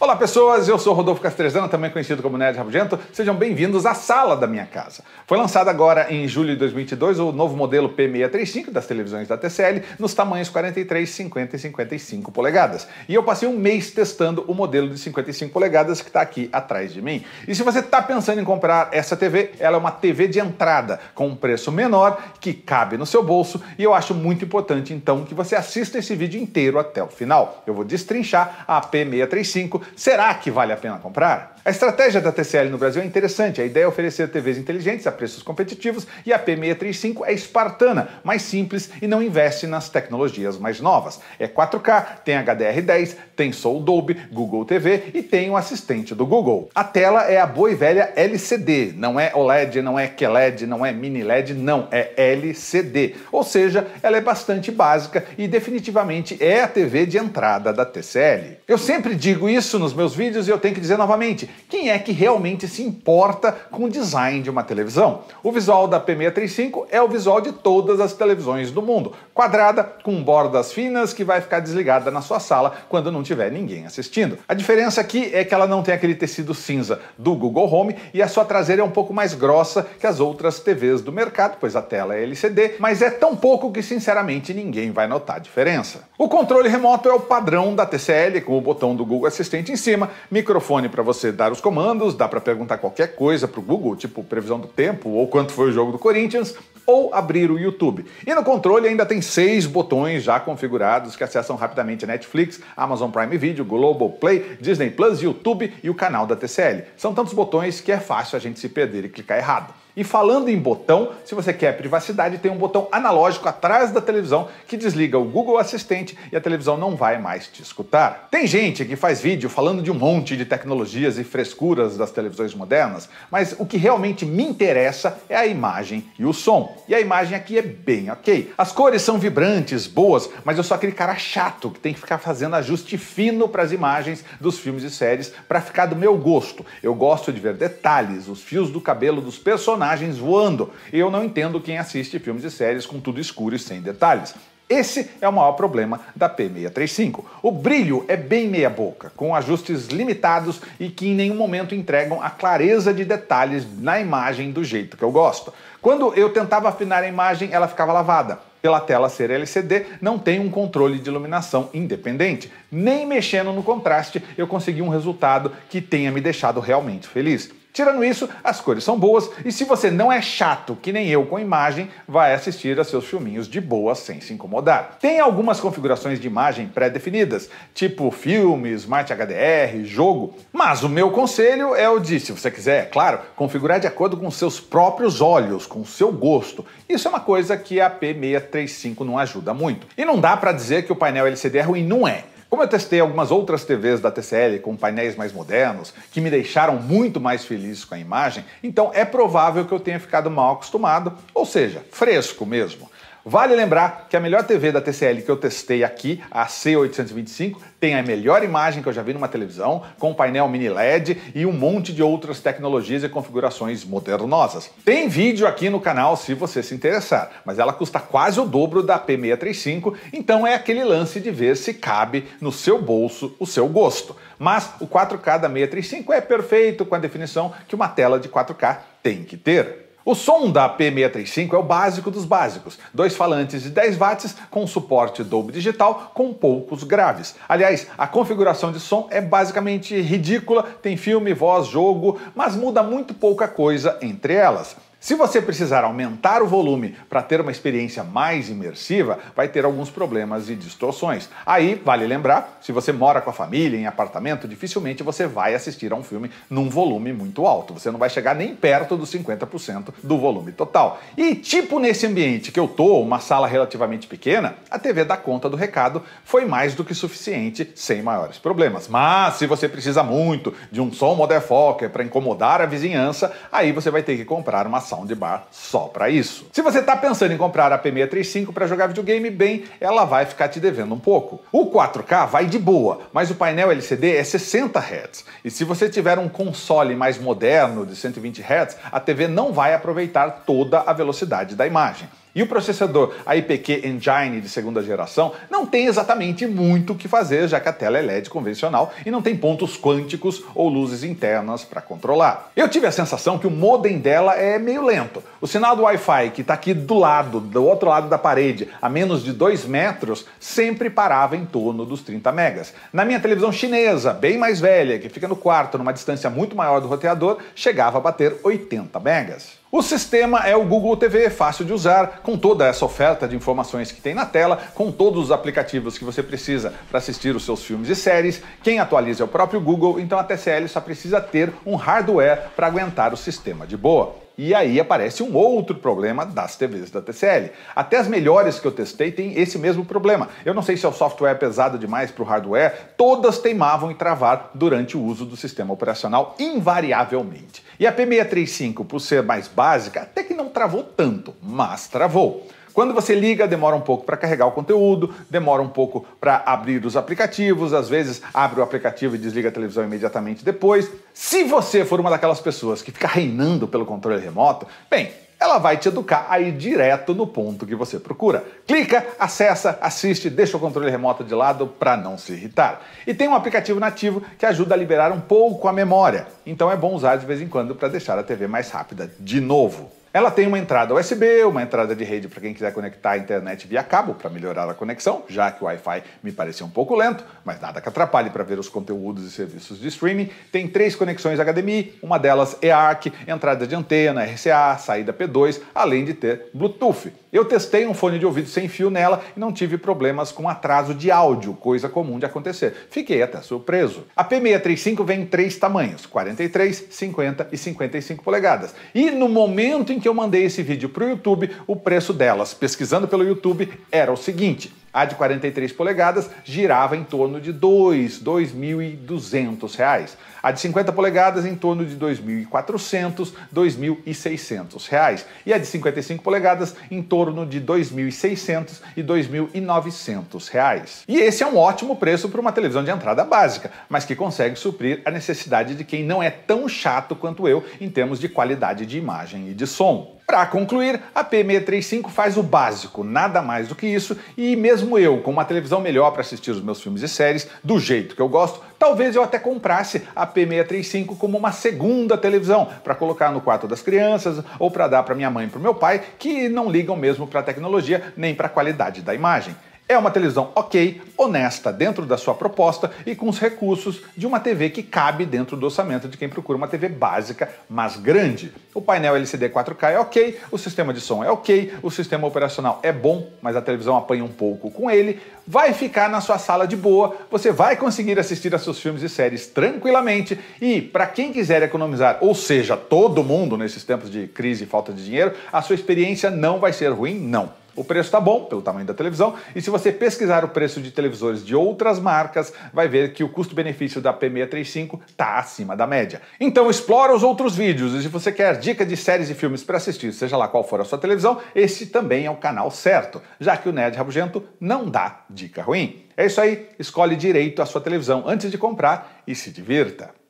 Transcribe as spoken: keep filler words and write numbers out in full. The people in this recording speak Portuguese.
Olá pessoas, eu sou Rodolfo Castrezana, também conhecido como Nerd Rabugento. Sejam bem-vindos à sala da minha casa. Foi lançado agora em julho de dois mil e vinte e dois o novo modelo P seiscentos e trinta e cinco das televisões da T C L nos tamanhos quarenta e três, cinquenta e cinquenta e cinco polegadas. E eu passei um mês testando o modelo de cinquenta e cinco polegadas que está aqui atrás de mim. E se você está pensando em comprar essa T V, ela é uma T V de entrada com um preço menor que cabe no seu bolso e eu acho muito importante então que você assista esse vídeo inteiro até o final. Eu vou destrinchar a P seiscentos e trinta e cinco. Será que vale a pena comprar? A estratégia da T C L no Brasil é interessante. A ideia é oferecer T Vs inteligentes a preços competitivos e a P seiscentos e trinta e cinco é espartana, mais simples e não investe nas tecnologias mais novas. É quatro K, tem H D R dez, tem só o Dolby, Google T V e tem o assistente do Google. A tela é a boa e velha L C D, não é O L E D, não é Q L E D, não é mini L E D, não, é L C D. Ou seja, ela é bastante básica e definitivamente é a T V de entrada da T C L. Eu sempre digo isso nos meus vídeos e eu tenho que dizer novamente, quem é que realmente se importa com o design de uma televisão? O visual da P seiscentos e trinta e cinco é o visual de todas as televisões do mundo, quadrada, com bordas finas, que vai ficar desligada na sua sala quando não tiver ninguém assistindo. A diferença aqui é que ela não tem aquele tecido cinza do Google Home e a sua traseira é um pouco mais grossa que as outras T Vs do mercado, pois a tela é L C D, mas é tão pouco que sinceramente ninguém vai notar a diferença. O controle remoto é o padrão da T C L, com o botão do Google Assistente em cima, microfone para você dar os comandos, dá para perguntar qualquer coisa para o Google, tipo previsão do tempo ou quanto foi o jogo do Corinthians, ou abrir o YouTube. E no controle ainda tem seis botões já configurados que acessam rapidamente Netflix, Amazon Prime Video, Global Play, Disney Plus, YouTube e o canal da T C L. São tantos botões que é fácil a gente se perder e clicar errado. E falando em botão, se você quer privacidade, tem um botão analógico atrás da televisão que desliga o Google Assistente e a televisão não vai mais te escutar. Tem gente que faz vídeo falando de um monte de tecnologias e frescuras das televisões modernas, mas o que realmente me interessa é a imagem e o som. E a imagem aqui é bem ok. As cores são vibrantes, boas, mas eu sou aquele cara chato que tem que ficar fazendo ajuste fino para as imagens dos filmes e séries para ficar do meu gosto. Eu gosto de ver detalhes, os fios do cabelo dos personagens, personagens voando. Eu não entendo quem assiste filmes e séries com tudo escuro e sem detalhes. Esse é o maior problema da P seiscentos e trinta e cinco. O brilho é bem meia boca, com ajustes limitados e que em nenhum momento entregam a clareza de detalhes na imagem do jeito que eu gosto. Quando eu tentava afinar a imagem, ela ficava lavada. Pela tela ser L C D, não tem um controle de iluminação independente. Nem mexendo no contraste, eu consegui um resultado que tenha me deixado realmente feliz. Tirando isso, as cores são boas e se você não é chato, que nem eu com imagem, vai assistir a seus filminhos de boa sem se incomodar. Tem algumas configurações de imagem pré-definidas, tipo filme, Smart H D R, jogo, mas o meu conselho é o de, se você quiser, é claro, configurar de acordo com seus próprios olhos, com seu gosto. Isso é uma coisa que a P seiscentos e trinta e cinco não ajuda muito. E não dá pra dizer que o painel L C D é ruim, não é. Como eu testei algumas outras T Vs da T C L com painéis mais modernos, que me deixaram muito mais feliz com a imagem, então é provável que eu tenha ficado mal acostumado, ou seja, fresco mesmo. Vale lembrar que a melhor T V da T C L que eu testei aqui, a C oitocentos e vinte e cinco, tem a melhor imagem que eu já vi numa televisão, com painel mini L E D e um monte de outras tecnologias e configurações modernosas. Tem vídeo aqui no canal se você se interessar, mas ela custa quase o dobro da P seiscentos e trinta e cinco, então é aquele lance de ver se cabe no seu bolso o seu gosto. Mas o quatro K da seiscentos e trinta e cinco é perfeito com a definição que uma tela de quatro K tem que ter. O som da P seiscentos e trinta e cinco é o básico dos básicos, dois falantes de dez watts com suporte Dolby Digital com poucos graves. Aliás, a configuração de som é basicamente ridícula, tem filme, voz, jogo, mas muda muito pouca coisa entre elas. Se você precisar aumentar o volume para ter uma experiência mais imersiva, vai ter alguns problemas e distorções. Aí, vale lembrar, se você mora com a família, em apartamento, dificilmente você vai assistir a um filme num volume muito alto. Você não vai chegar nem perto dos cinquenta por cento do volume total. E tipo nesse ambiente que eu tô, uma sala relativamente pequena, a T V dá conta do recado, foi mais do que suficiente, sem maiores problemas. Mas se você precisa muito de um som motherfucker para incomodar a vizinhança, aí você vai ter que comprar uma soundbar só para isso. Se você está pensando em comprar a P seiscentos e trinta e cinco para jogar videogame, bem, ela vai ficar te devendo um pouco. O quatro K vai de boa, mas o painel L C D é sessenta hertz. E se você tiver um console mais moderno de cento e vinte hertz, a T V não vai aproveitar toda a velocidade da imagem. E o processador A I P Q Engine de segunda geração não tem exatamente muito o que fazer, já que a tela é L E D convencional e não tem pontos quânticos ou luzes internas para controlar. Eu tive a sensação que o modem dela é meio lento. O sinal do Wi-Fi, que está aqui do lado, do outro lado da parede, a menos de dois metros, sempre parava em torno dos trinta megas. Na minha televisão chinesa, bem mais velha, que fica no quarto, numa distância muito maior do roteador, chegava a bater oitenta megas. O sistema é o Google T V, fácil de usar, com toda essa oferta de informações que tem na tela, com todos os aplicativos que você precisa para assistir os seus filmes e séries. Quem atualiza é o próprio Google, então a T C L só precisa ter um hardware para aguentar o sistema de boa. E aí aparece um outro problema das T Vs da T C L. Até as melhores que eu testei têm esse mesmo problema. Eu não sei se é o software pesado demais para o hardware, todas teimavam em travar durante o uso do sistema operacional invariavelmente. E a P seiscentos e trinta e cinco, por ser mais básica, até que não travou tanto, mas travou. Quando você liga, demora um pouco para carregar o conteúdo, demora um pouco para abrir os aplicativos, às vezes abre o aplicativo e desliga a televisão imediatamente depois. Se você for uma daquelas pessoas que fica reinando pelo controle remoto, bem, ela vai te educar a ir direto no ponto que você procura. Clica, acessa, assiste, deixa o controle remoto de lado para não se irritar. E tem um aplicativo nativo que ajuda a liberar um pouco a memória, então é bom usar de vez em quando para deixar a T V mais rápida de novo. Ela tem uma entrada U S B, uma entrada de rede para quem quiser conectar a internet via cabo para melhorar a conexão, já que o Wi-Fi me pareceu um pouco lento, mas nada que atrapalhe para ver os conteúdos e serviços de streaming. Tem três conexões H D M I, uma delas E A R C, entrada de antena, R C A, saída P dois, além de ter Bluetooth. Eu testei um fone de ouvido sem fio nela e não tive problemas com atraso de áudio, coisa comum de acontecer. Fiquei até surpreso. A P seiscentos e trinta e cinco vem em três tamanhos, quarenta e três, cinquenta e cinquenta e cinco polegadas. E no momento em que eu mandei esse vídeo para o YouTube, o preço delas, pesquisando pelo YouTube, era o seguinte: a de quarenta e três polegadas girava em torno de dois mil e duzentos reais. A de cinquenta polegadas em torno de dois mil e quatrocentos, dois mil e seiscentos reais. E a de cinquenta e cinco polegadas em torno de dois mil e seiscentos e dois mil e novecentos reais. E esse é um ótimo preço para uma televisão de entrada básica, mas que consegue suprir a necessidade de quem não é tão chato quanto eu em termos de qualidade de imagem e de som. Para concluir, a P seiscentos e trinta e cinco faz o básico, nada mais do que isso, e mesmo eu, com uma televisão melhor para assistir os meus filmes e séries, do jeito que eu gosto, talvez eu até comprasse a P seiscentos e trinta e cinco como uma segunda televisão, para colocar no quarto das crianças ou para dar para minha mãe e para o meu pai, que não ligam mesmo para a tecnologia nem para a qualidade da imagem. É uma televisão ok, honesta dentro da sua proposta e com os recursos de uma T V que cabe dentro do orçamento de quem procura uma T V básica, mas grande. O painel L C D quatro K é ok, o sistema de som é ok, o sistema operacional é bom, mas a televisão apanha um pouco com ele, vai ficar na sua sala de boa, você vai conseguir assistir a seus filmes e séries tranquilamente e, para quem quiser economizar, ou seja, todo mundo nesses tempos de crise e falta de dinheiro, a sua experiência não vai ser ruim, não. O preço está bom, pelo tamanho da televisão, e se você pesquisar o preço de televisores de outras marcas, vai ver que o custo-benefício da P seiscentos e trinta e cinco está acima da média. Então explora os outros vídeos, e se você quer dica de séries e filmes para assistir, seja lá qual for a sua televisão, esse também é o canal certo, já que o Nerd Rabugento não dá dica ruim. É isso aí, escolhe direito a sua televisão antes de comprar e se divirta.